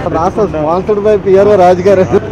NASA sponsored by PRO Rajgar.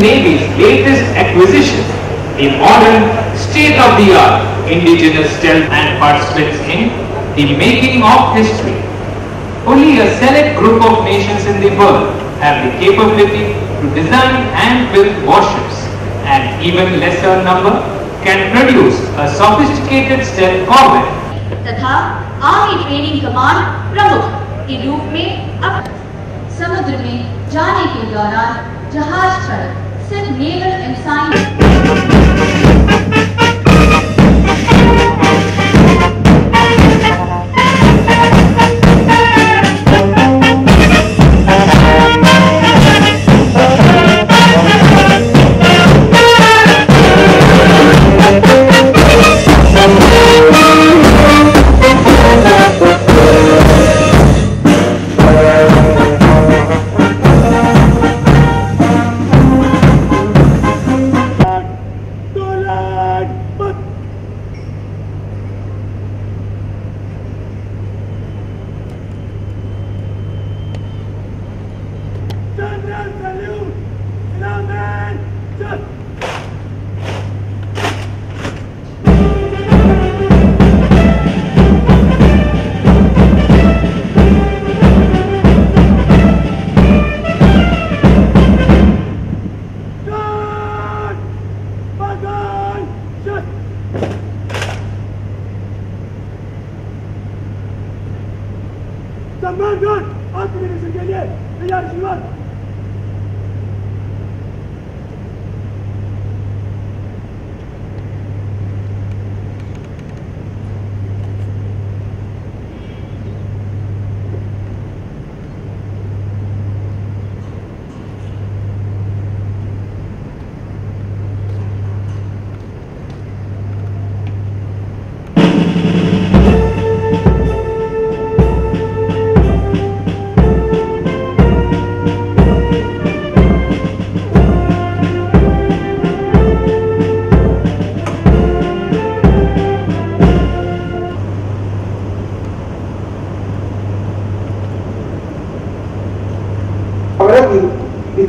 Navy's latest acquisition, the modern state-of-the-art indigenous stealth and participants in the making of history. Only a select group of nations in the world have the capability to design and build warships. An even lesser number can produce a sophisticated stealth corvette. तथा army training command प्रमुख के रूप में अब समुद्र में जाने के दौरान जहाज चालक सिर्फ नेवल इंसान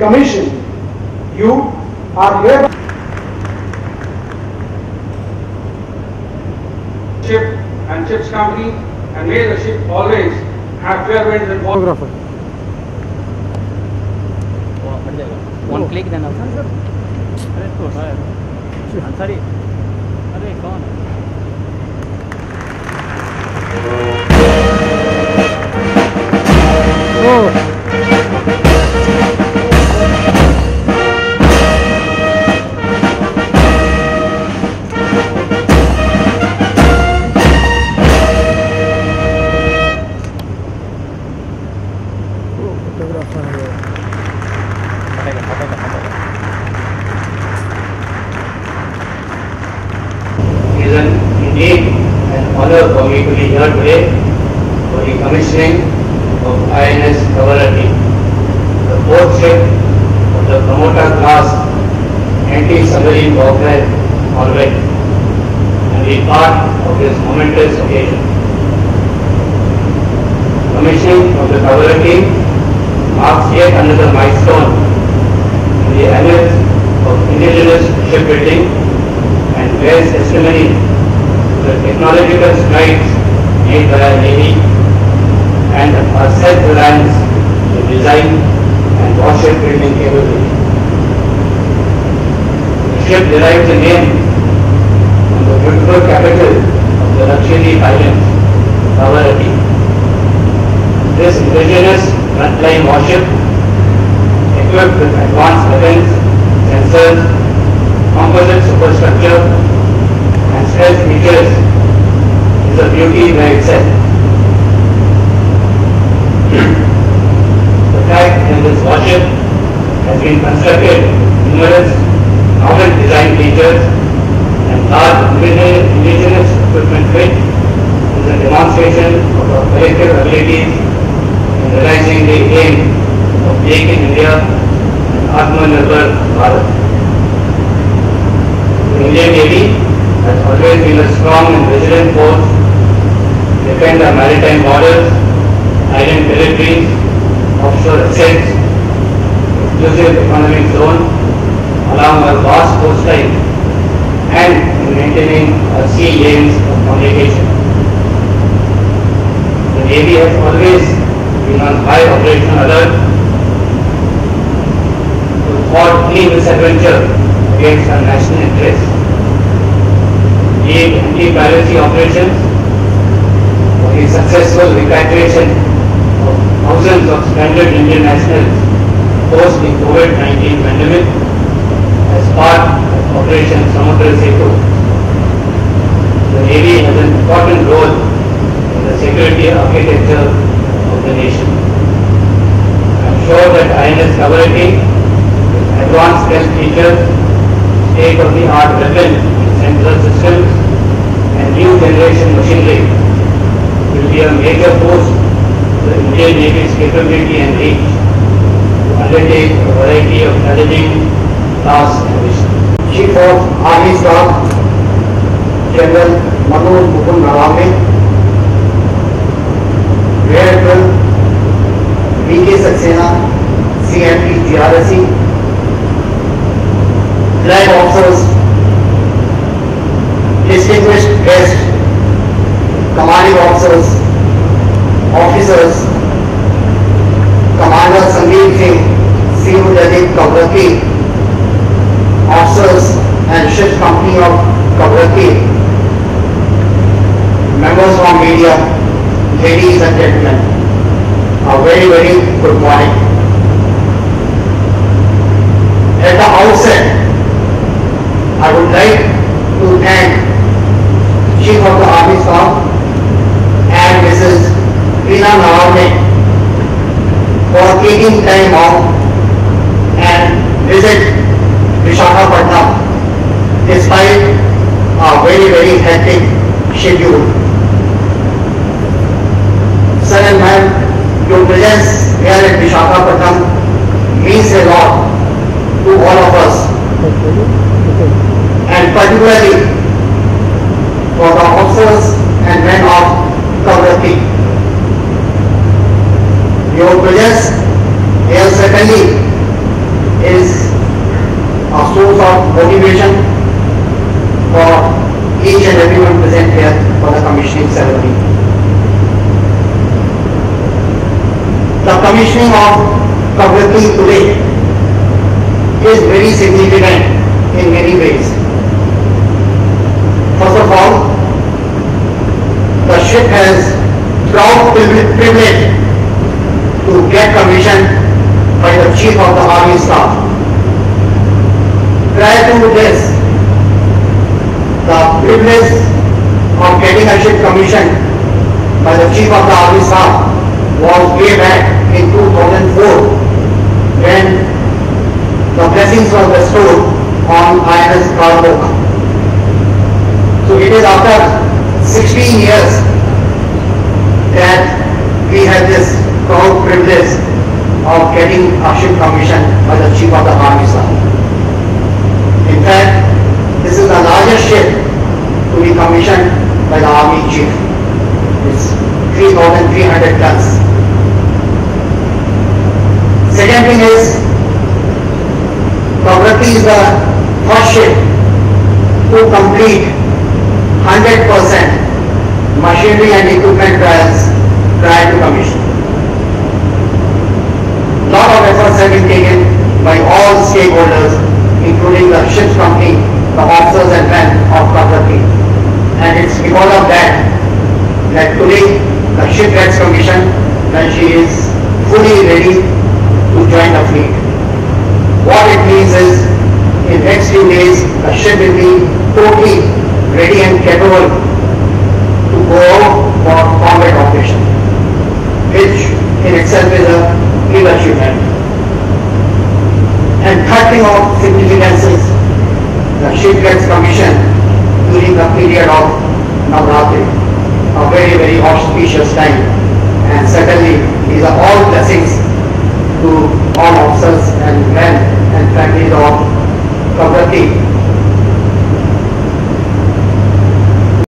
Commission, you are here. Ship and ships company, and may the ship always have fair winds and all. One click then. Ansari, arey kaun? Has way back in 2004 when the blessings were bestowed on INS Kavaratti. So it is after 16 years that we had this proud privilege of getting our ship commissioned by the Chief of the Army Staff. In fact, this is the largest ship to be commissioned by the Army Chief. It's 3,300 tons. Second thing is, Kavaratti is the first ship to complete 100% machinery and equipment trials prior to commission. Lot of efforts have been taken by all stakeholders, including the ship's company, the officers and men of Kavaratti, and it's because of that today the ship gets commissioned when she is fully ready to join the fleet. What it means is, in the next few days, the ship will be totally ready and capable to go out for combat operation, which in itself is a big achievement. And third thing of significance is, the ship gets commissioned during the period of Navratri, a very, very auspicious time, and certainly these are all blessings to all officers and men and families of Kavaratti.